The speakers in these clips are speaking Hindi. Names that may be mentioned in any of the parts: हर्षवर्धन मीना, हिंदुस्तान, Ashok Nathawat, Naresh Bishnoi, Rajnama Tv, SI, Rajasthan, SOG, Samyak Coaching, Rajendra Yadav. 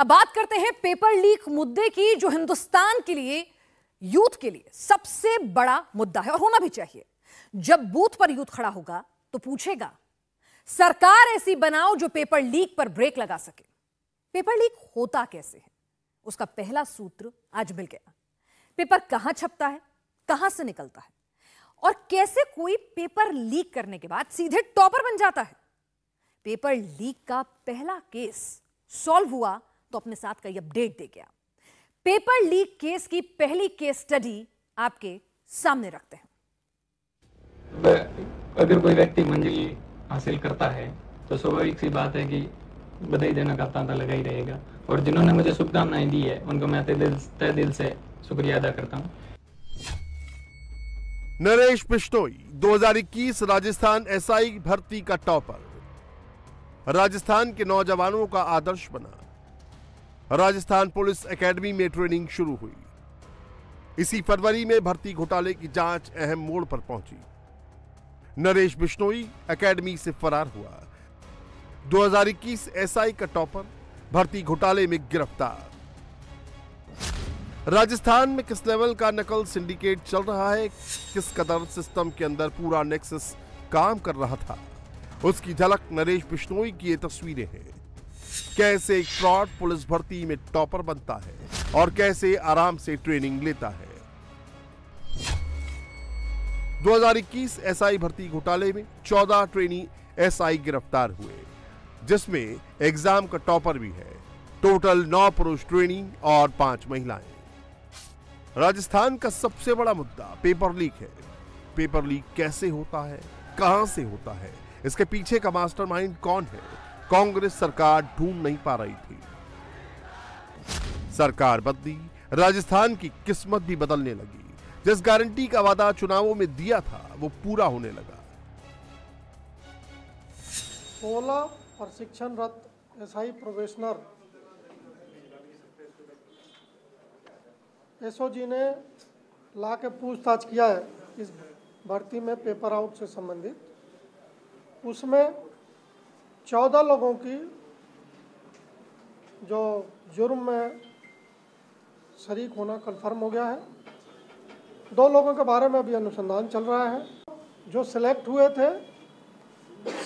अब बात करते हैं पेपर लीक मुद्दे की, जो हिंदुस्तान के लिए, यूथ के लिए सबसे बड़ा मुद्दा है और होना भी चाहिए। जब बूथ पर यूथ खड़ा होगा तो पूछेगा, सरकार ऐसी बनाओ जो पेपर लीक पर ब्रेक लगा सके। पेपर लीक होता कैसे है, उसका पहला सूत्र आज मिल गया। पेपर कहां छपता है, कहां से निकलता है और कैसे कोई पेपर लीक करने के बाद सीधे टॉपर बन जाता है। पेपर लीक का पहला केस सॉल्व हुआ तो अपने साथ कई अपडेट दे गया। पेपर लीक केस की पहली केस स्टडी आपके सामने रखते हैं। अगर कोई व्यक्ति मंजिल हासिल करता है तो स्वाभाविक सी बात है कि बधाई देना का तांता लगा ही रहेगा, और जिन्होंने मुझे शुभकामनाएं दी है उनको मैं तहे दिल से शुक्रिया अदा करता हूँ। नरेश बिश्नोई 2021 राजस्थान SI भर्ती का टॉपर, राजस्थान के नौजवानों का आदर्श बना। राजस्थान पुलिस एकेडमी में ट्रेनिंग शुरू हुई। इसी फरवरी में भर्ती घोटाले की जांच अहम मोड़ पर पहुंची। नरेश बिश्नोई एकेडमी से फरार हुआ। 2021 SI का टॉपर भर्ती घोटाले में गिरफ्तार। राजस्थान में किस लेवल का नकल सिंडिकेट चल रहा है, किस कदर सिस्टम के अंदर पूरा नेक्सस काम कर रहा था, उसकी झलक नरेश बिश्नोई की ये तस्वीरें हैं। कैसे एक फ्रॉड पुलिस भर्ती में टॉपर बनता है और कैसे आराम से ट्रेनिंग लेता है। 2021 SI भर्ती घोटाले में 14 ट्रेनी SI गिरफ्तार हुए, जिसमें एग्जाम का टॉपर भी है। टोटल 9 पुरुष ट्रेनी और 5 महिलाएं। राजस्थान का सबसे बड़ा मुद्दा पेपर लीक है। पेपर लीक कैसे होता है, कहां से होता है, इसके पीछे का मास्टरमाइंड कौन है, कांग्रेस सरकार ढूंढ नहीं पा रही थी। सरकार बदली, राजस्थान की किस्मत भी बदलने लगी। जिस गारंटी का वादा चुनावों में दिया था वो पूरा होने लगा। 16 प्रशिक्षणरत SI प्रोबेशनर SOG ने लाके पूछताछ किया है इस भर्ती में पेपर आउट से संबंधित। उसमें 14 लोगों की जो जुर्म में शरीक होना कन्फर्म हो गया है। 2 लोगों के बारे में अभी अनुसंधान चल रहा है, जो सिलेक्ट हुए थे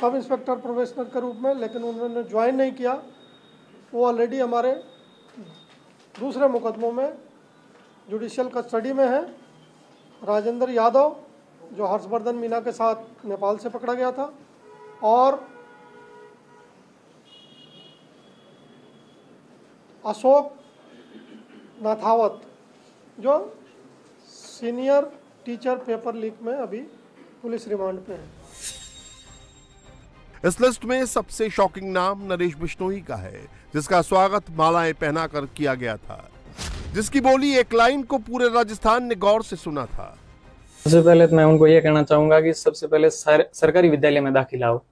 सब इंस्पेक्टर प्रोबेशनर के रूप में, लेकिन उन्होंने ज्वाइन नहीं किया। वो ऑलरेडी हमारे दूसरे मुकदमों में जुडिशियल कस्टडी में है। राजेंद्र यादव, जो हर्षवर्धन मीना के साथ नेपाल से पकड़ा गया था, और अशोक नाथावत, जो सीनियर टीचर पेपर लीक में अभी पुलिस रिमांड पे है। इस लिस्ट में सबसे शॉकिंग नाम नरेश बिश्नोई का है, जिसका स्वागत मालाएं पहनाकर किया गया था, जिसकी बोली एक लाइन को पूरे राजस्थान ने गौर से सुना था। सबसे पहले तो मैं उनको ये कहना चाहूंगा कि सबसे पहले सरकारी विद्यालय में दाखिला हो,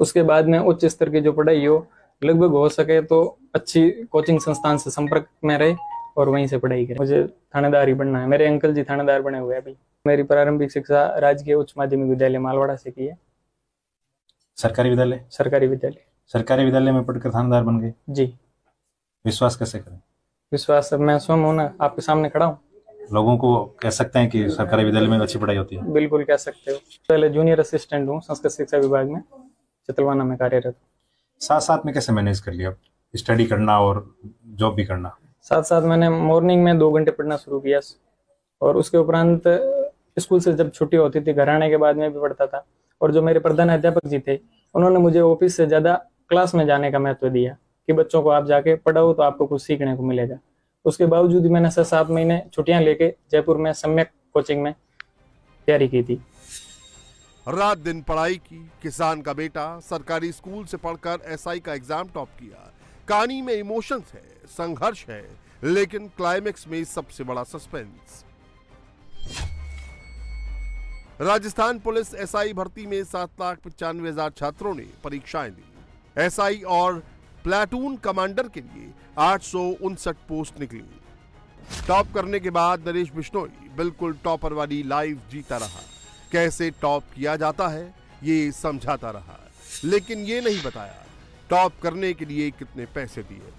उसके बाद में उच्च स्तर की जो पढ़ाई हो लगभग हो सके तो अच्छी कोचिंग संस्थान से संपर्क में रहे और वहीं से पढ़ाई करें। मुझे थानेदार ही बनना है। मेरे अंकल जी थानेदार बने हुए हैं अभी। मेरी प्रारंभिक शिक्षा राजकीय उच्च माध्यमिक विद्यालय मालवाड़ा से की है। सरकारी विद्यालय में पढ़कर थानेदार बन गए जी। विश्वास कैसे करें? विश्वास अब मैं स्वयं हूँ ना, आपके सामने खड़ा हूँ। लोगों को कह सकते हैं कि सरकारी विद्यालय में अच्छी पढ़ाई होती है? बिल्कुल कह सकते हो। पहले जूनियर असिस्टेंट हूँ, संस्कृत शिक्षा विभाग में चितलवाना में कार्यरत। साथ साथ में कैसे मैनेज कर लिया स्टडी करना और जॉब भी करना? साथ साथ मैंने मॉर्निंग में 2 घंटे पढ़ना शुरू किया और उसके उपरांत स्कूल से जब छुट्टी होती थी घर आने के बाद मैं भी पढ़ता था। और जो मेरे प्रधान अध्यापक जी थे उन्होंने मुझे ऑफिस से ज़्यादा क्लास में जाने का महत्व दिया कि बच्चों को आप जाके पढ़ाओ तो आपको कुछ सीखने को मिलेगा। उसके बावजूद मैंने 6-7 महीने छुट्टियाँ लेके जयपुर में सम्यक कोचिंग में तैयारी की थी। रात दिन पढ़ाई की। किसान का बेटा सरकारी स्कूल से पढ़कर SI का एग्जाम टॉप किया। कहानी में इमोशंस है, संघर्ष है, लेकिन क्लाइमेक्स में सबसे बड़ा सस्पेंस। राजस्थान पुलिस SI भर्ती में 7,95,000 छात्रों ने परीक्षाएं दी। SI और प्लाटून कमांडर के लिए 859 पोस्ट निकली। टॉप करने के बाद नरेश बिश्नोई बिल्कुल टॉपर वाली लाइफ जीता रहा। कैसे टॉप किया जाता है ये समझाता रहा, लेकिन ये नहीं बताया टॉप करने के लिए कितने पैसे दिए।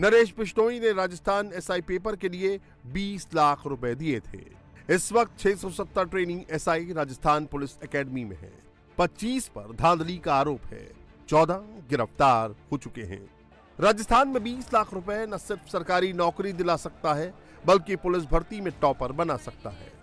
नरेश बिश्नोई ने राजस्थान SI पेपर के लिए 20 लाख रुपए दिए थे। इस वक्त 670 training SI Rajasthan police academy में है। 25 पर धांधली का आरोप है, 14 गिरफ्तार हो चुके हैं। राजस्थान में 20 लाख रुपए न सिर्फ सरकारी नौकरी दिला सकता है, बल्कि पुलिस भर्ती में टॉपर बना सकता है।